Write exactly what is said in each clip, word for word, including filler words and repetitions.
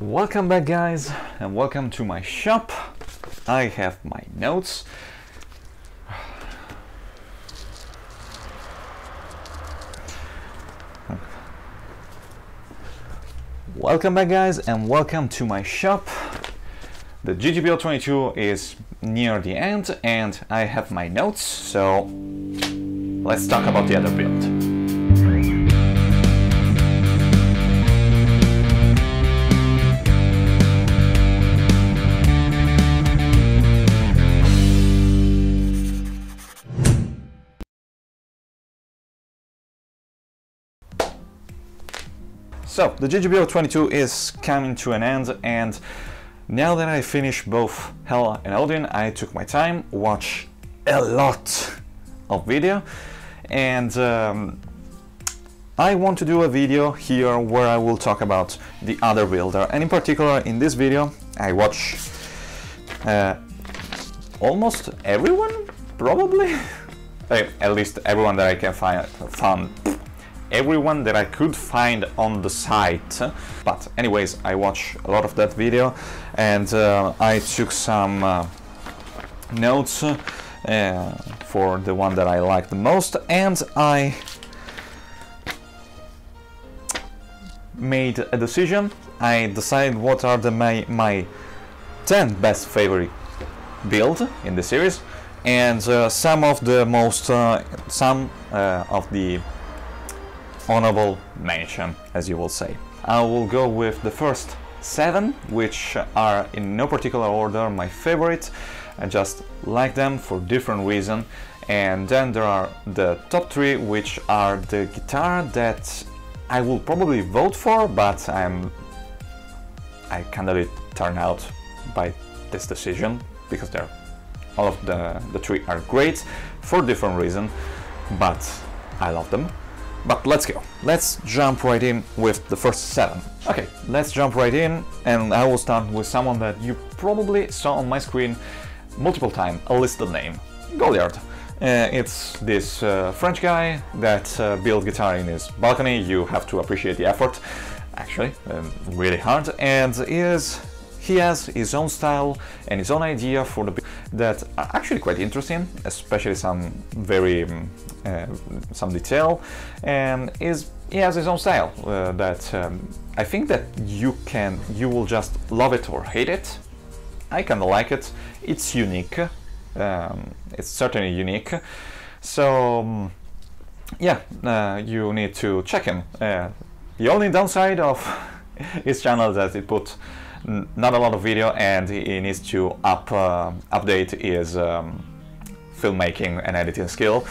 Welcome back, guys, and welcome to my shop. I have my notes. Welcome back, guys, and welcome to my shop. The G G B O twenty-two is near the end, and I have my notes, so let's talk about the other build. So, the G G B O twenty-two is coming to an end, and now that I finished both Hela and Odin, I took my time, watched a lot of video, and um, I want to do a video here where I will talk about the other builder, and in particular in this video I watch uh, almost everyone, probably? At least everyone that I can find. Found. Everyone that I could find on the site. But anyways, I watched a lot of that video, and uh, I took some uh, notes uh, for the one that I liked the most, and I made a decision. I decided what are the my, my ten best favorite build in the series, and uh, some of the most uh, some uh, of the honorable mention, as you will say. I will go with the first seven, which are in no particular order my favorite. I just like them for different reason. And then there are the top three, which are the guitar that I will probably vote for, but I'm I can't really turn out by this decision because they're all of the the three are great for different reason, but I love them. But let's go. Let's jump right in with the first seven. Okay, let's jump right in, and I will start with someone that you probably saw on my screen multiple times, a listed name, Goliard. Uh, it's this uh, French guy that uh, built guitar in his balcony. You have to appreciate the effort, actually, um, really hard. And he, is, he has his own style and his own idea for the build that are actually quite interesting, especially some very um, Uh, some detail, and is he has his own style uh, that um, I think that you can you will just love it or hate it. I kind of like it. It's unique. Um, it's certainly unique. So um, yeah, uh, you need to check him. Uh, the only downside of his channel is that it put n not a lot of video, and he needs to up uh, update his um, filmmaking and editing skill,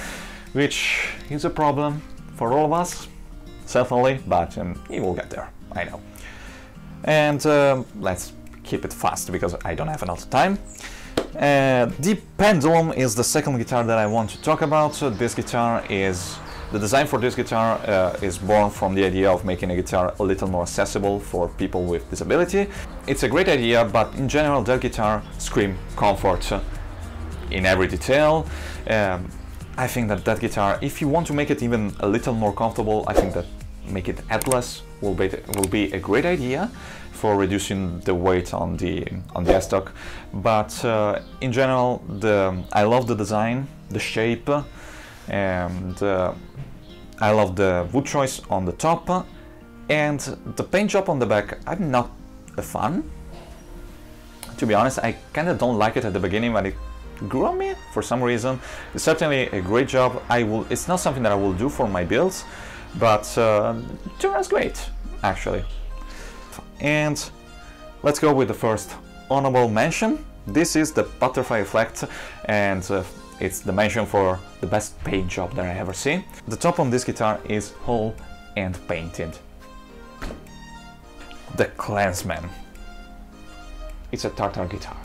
which is a problem for all of us, certainly, but um, he will get there, I know. And um, let's keep it fast, because I don't have enough time. Uh, The Pendulum is the second guitar that I want to talk about. This guitar is... The design for this guitar uh, is born from the idea of making a guitar a little more accessible for people with disability. It's a great idea, but in general that guitar screams comfort in every detail. Um, I think that that guitar, if you want to make it even a little more comfortable, I think that make it headless will be will be a great idea for reducing the weight on the on the headstock. But uh, in general, the I love the design, the shape, and uh, I love the wood choice on the top, and the paint job on the back. I'm not a fan, to be honest. I kind of don't like it at the beginning, but it grew on me for some reason. It's certainly a great job. I will. It's not something that I will do for my builds, but uh, it turns great, actually. And let's go with the first honorable mention. This is the Butterfly Effect, and uh, it's the mention for the best paint job that I ever see. The top on this guitar is whole and painted. The Clansman. It's a Tartar guitar.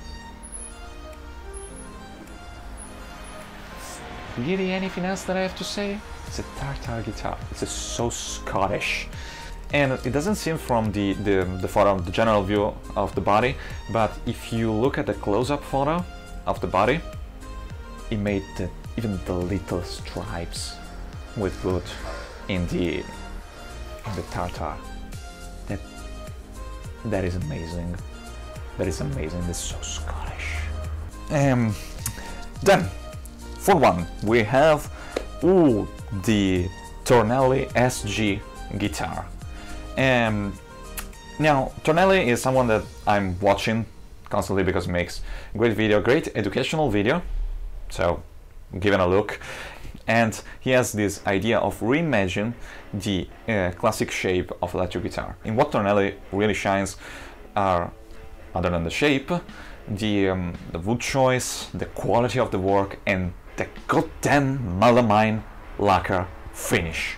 Really, anything else that I have to say? It's a Tartar guitar. It's a, so Scottish, and it doesn't seem from the the, the photo, the general view of the body. But if you look at the close-up photo of the body, it made the, even the little stripes with wood in the in the Tartar. That That is amazing. That is amazing. That's so Scottish. Um, then, for one, we have ooh, the Tornielli S G guitar. Um, now, Tornielli is someone that I'm watching constantly because he makes great video, great educational video. So, give it a look. And he has this idea of reimagine the uh, classic shape of electric guitar. In what Tornielli really shines are, other than the shape, the, um, the wood choice, the quality of the work, and the goddamn melamine lacquer finish.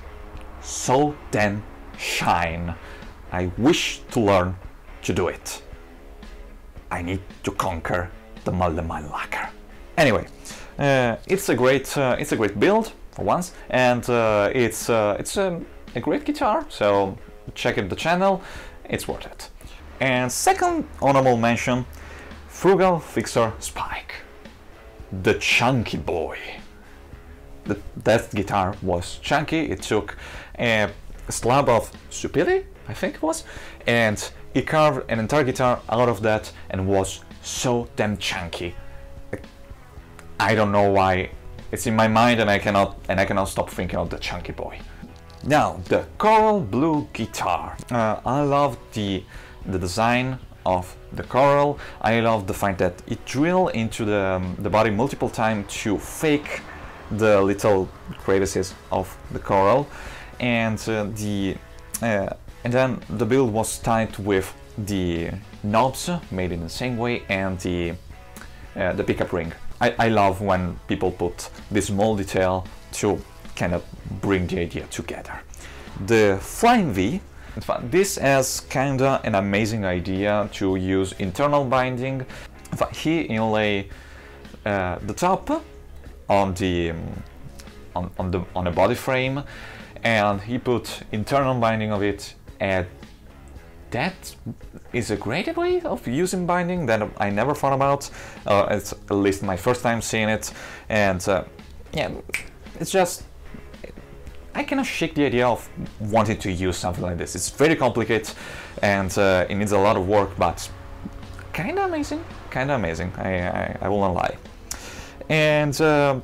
So damn shine. I wish to learn to do it. I need to conquer the melamine lacquer. Anyway. Uh, it's a great, uh, it's a great build for once, and uh, it's uh, it's um, a great guitar. So check out the channel; it's worth it. And second honorable mention: Frugal Fixer Spike, the chunky boy. The, that guitar was chunky. It took a slab of supili, I think it was, and he carved an entire guitar out of that, and was so damn chunky. I don't know why, it's in my mind and I cannot and I cannot stop thinking of the chunky boy. Now, the Coral Blue guitar. Uh, I love the the design of the coral. I love the fact that it drills into the, um, the body multiple times to fake the little crevices of the coral, and uh, the uh, and then the build was tied with the knobs made in the same way and the uh, the pickup ring. I, I love when people put this small detail to kind of bring the idea together. The Flying Vee, in fact, this has kind of an amazing idea to use internal binding. In fact, he inlay uh, the top on the on, on the on a body frame, and he put internal binding of it. And that is a great way of using binding that I never thought about. Uh, it's at least my first time seeing it, and uh, yeah, it's just I cannot shake the idea of wanting to use something like this. It's very complicated, and uh, it needs a lot of work, but kind of amazing, kind of amazing. I, I I will not lie. And uh,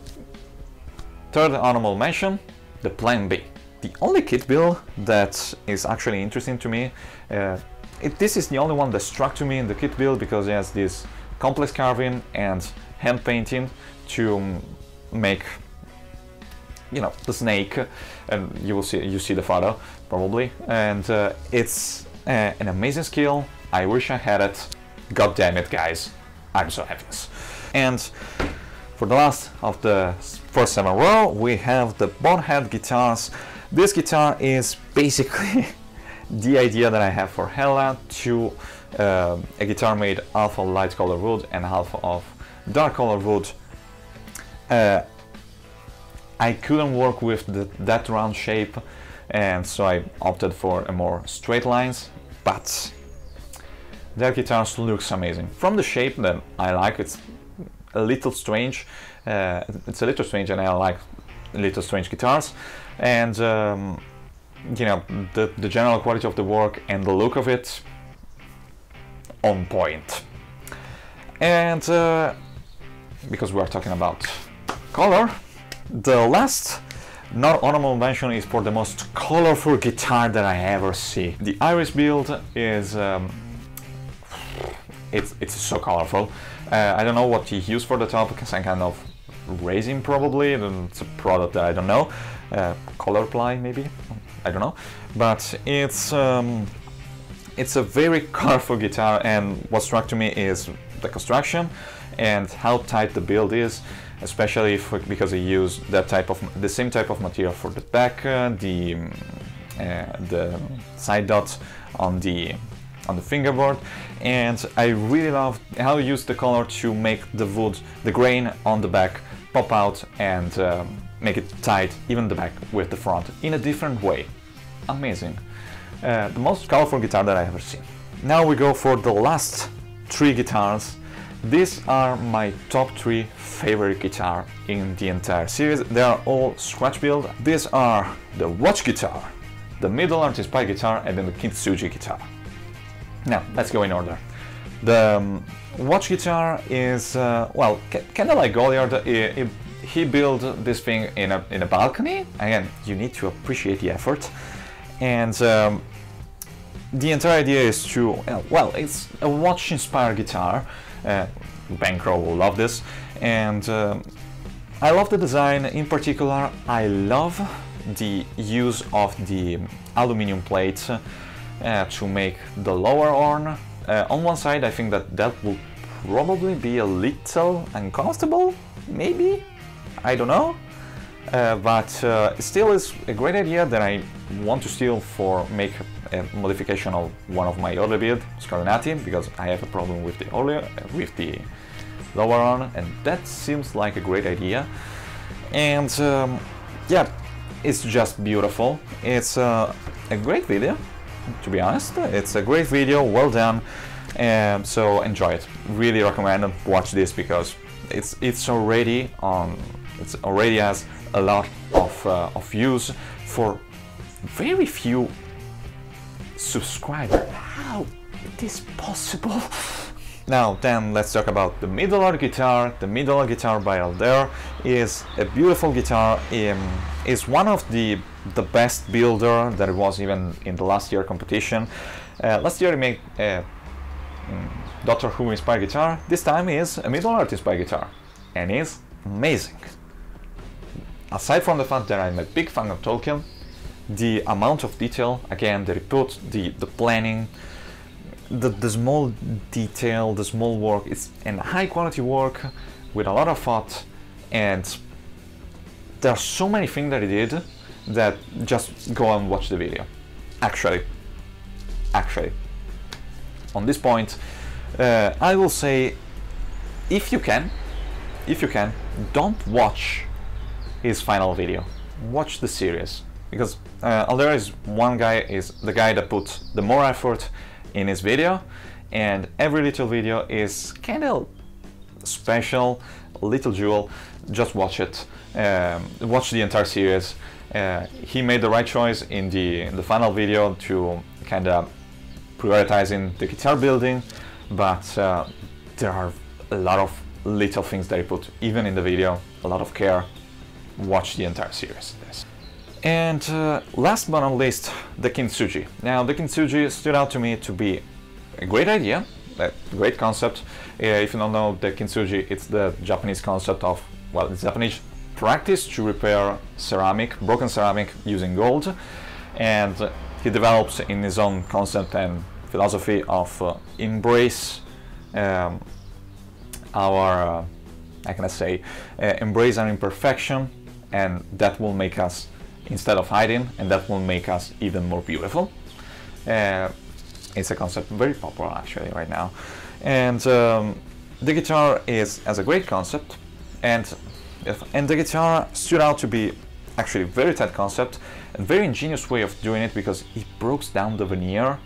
third honorable mention, the Plan B. The only kit build that is actually interesting to me. Uh, it, this is the only one that struck to me in the kit build because it has this complex carving and hand painting to make, you know, the snake, and you will see you see the photo probably. And uh, it's uh, an amazing skill. I wish I had it. God damn it, guys! I'm so envious. And for the last of the first seven row, we have the Bonehead guitars. This guitar is basically the idea that I have for Hela, to uh, a guitar made half of light color wood and half of dark color wood. Uh, I couldn't work with the, that round shape, and so I opted for a more straight lines, but that guitar looks amazing. From the shape that I like, it's a little strange, uh, it's a little strange and I like little strange guitars, and um, you know, the, the general quality of the work and the look of it on point. And uh, because we are talking about color, the last non-honorable mention is for the most colorful guitar that I ever see. The Iris build is um, it's, it's so colorful. uh, I don't know what he used for the top, some kind of resin probably, and it's a product that I don't know, uh, color ply maybe, I don't know, but it's um, it's a very colorful guitar, and what struck to me is the construction and how tight the build is, especially if, because they use that type of the same type of material for the back, uh, the uh, the side dots on the on the fingerboard, and I really love how you use the color to make the wood, the grain on the back pop out and um, make it tight, even the back with the front, in a different way. Amazing. Uh, the most colorful guitar that I ever seen. Now we go for the last three guitars. These are my top three favorite guitar in the entire series. They are all scratch build. These are the Watch guitar, the Middle Earth Guitar, and then the Kintsugi guitar. Now, let's go in order. The um, watch guitar is, uh, well, kind of like Goliard. He, he built this thing in a, in a balcony. Again, you need to appreciate the effort. And um, the entire idea is to, uh, well, it's a watch-inspired guitar. Uh, Bankroll will love this. And um, I love the design. In particular, I love the use of the aluminum plates uh, to make the lower horn. Uh, on one side, I think that that will probably be a little uncomfortable, maybe? I don't know. Uh, but uh, still is a great idea that I want to steal for make a modification of one of my other build, Scarinati, because I have a problem with the earlier, with the lower horn, and that seems like a great idea. And um, yeah, it's just beautiful. It's uh, a great video. To be honest, it's a great video, well done, and um, so enjoy it. Really recommend it. Watch this because it's it's already on. It's already has a lot of uh, of views for very few subscribers. How is this possible? Now then, let's talk about the Middle Earth Guitar. The Middle Earth Guitar by Alder is a beautiful guitar. Um, is one of the the best builder that it was even in the last year competition. Uh, last year he made a Doctor Who inspired guitar. This time is a Middle Earth inspired guitar, and it's amazing. Aside from the fact that I'm a big fan of Tolkien, the amount of detail again that he put, the the planning. The, the small detail, the small work, it's a high quality work with a lot of thought, and there are so many things that he did that just go and watch the video. Actually, actually, on this point, uh, I will say, if you can, if you can, don't watch his final video, watch the series, because uh, Alder is one guy, is the guy that put the more effort in his video, and every little video is kind of special, little jewel. Just watch it, um, watch the entire series. Uh, he made the right choice in the, in the final video to kind of prioritizing the guitar building, but uh, there are a lot of little things that he put even in the video, a lot of care. Watch the entire series. And uh, last but not least, the Kintsugi. Now, the Kintsugi stood out to me to be a great idea, a great concept. Uh, if you don't know, the Kintsugi, it's the Japanese concept of, well, it's Japanese practice to repair ceramic, broken ceramic, using gold. And uh, he develops in his own concept and philosophy of uh, embrace um, our, uh, I can say, uh, embrace our imperfection, and that will make us, instead of hiding, and that will make us even more beautiful. Uh, it's a concept very popular actually right now. And um, the guitar is as a great concept, and and the guitar stood out to be actually very tight concept, a very ingenious way of doing it, because it broke down the veneer,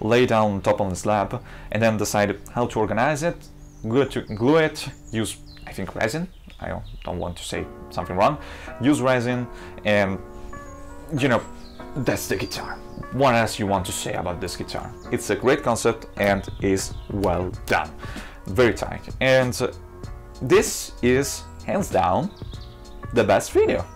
lay down top on the slab, and then decided how to organize it, glue it, to, glue it use, I think, resin. I don't, don't want to say something wrong. Use resin, and you know, that's the guitar. What else you want to say about this guitar? It's a great concept and is well done. Very tight. And uh, this is hands down the best video.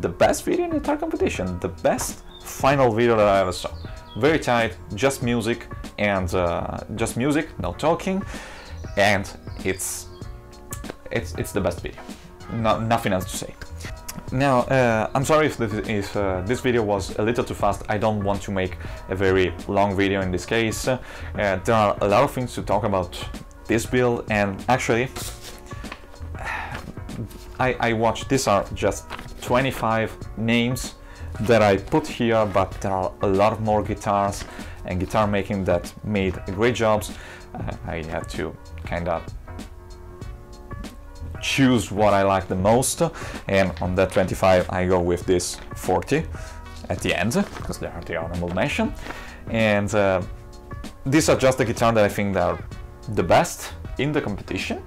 The best video in the entire competition. The best final video that I ever saw. Very tight, just music and uh, just music, no talking. And it's it's it's the best video. No, nothing else to say. Now, uh, I'm sorry if, this, if uh, this video was a little too fast. I don't want to make a very long video in this case. Uh, there are a lot of things to talk about this build, and actually, I, I watched, these are just twenty-five names that I put here, but there are a lot more guitars and guitar making that made great jobs. Uh, I had to kind of choose what I like the most, and on that twenty-five I go with this forty at the end, because they are the honorable mention. And uh, these are just the guitar that I think they are the best in the competition,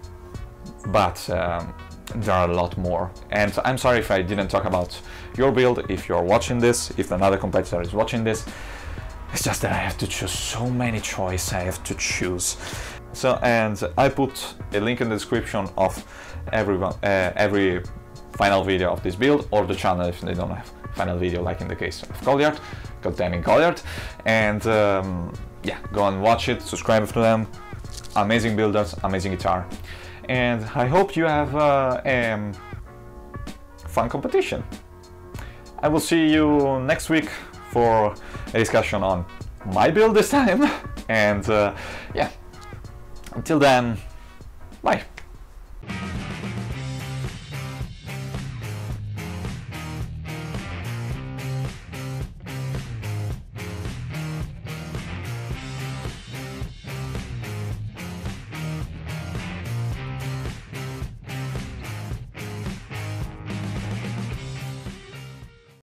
but um, there are a lot more. And I'm sorry if I didn't talk about your build, if you're watching this, if another competitor is watching this. It's just that I have to choose so many choices I have to choose. So, and I put a link in the description of everyone, uh, every final video of this build, or the channel if they don't have final video, like in the case of Goliard. God damn it, Goliard. And um, yeah, go and watch it, subscribe to them. Amazing builders, amazing guitar. And I hope you have uh, a um, fun competition. I will see you next week for a discussion on my build this time. And uh, yeah, until then, bye.